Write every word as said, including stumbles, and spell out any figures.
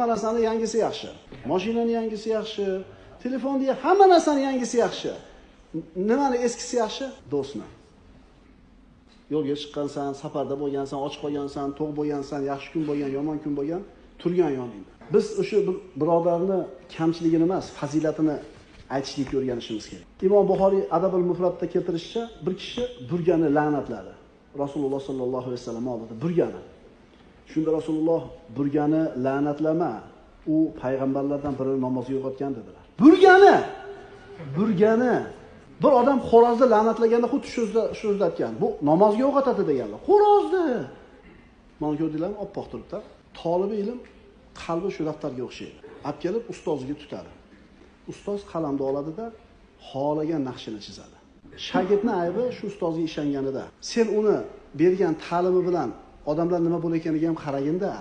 arasında yangisi yaxshi. Mashinani yangisi yaxshi, telefon diye hamma narsaning yangisi yaxshi. Nimani eskisi yaxshi? Do'stni. Yo'lga chiqqansan, safarda bo'lgansan, och qolgansan, to'q bo'lgansan, yaxshi kun bo'lgan, yomon kun bo'lgan, turgan yoningda. Biz o'sha birodarni kamchiligini emas, fazilatini aytishlikni o'rganishimiz kerak. Imom Buxoriy Adabul Mufratda keltirishicha, bir kishi burgani la'natladi. Rasululloh sallallohu alayhi vasallam oldida burgani. Shunda Rasululloh burgani la'natlama, u payg'ambarlardan biri namozga yo'qotgan dedilar. Burgani, burgani bir odam xo'rozni la'natlaganda xuddi shuzda shuzdatgan. Bu namozga o'qatadi deganlar. Xo'rozni. Mana ko'rdinglarmi, oppoq turibdi. Talib ilm qalbi shu daftarga o'xshaydi. Olib kelib ustoziga tutadi. Ustoz qalamni oladi-da, xohlagan naqshini chizadi. Shogirdning aybi shu ustoziga ishonganida. Sen uni bergan ta'limi bilan odamlar nima bo'layotganiga ham qaraganda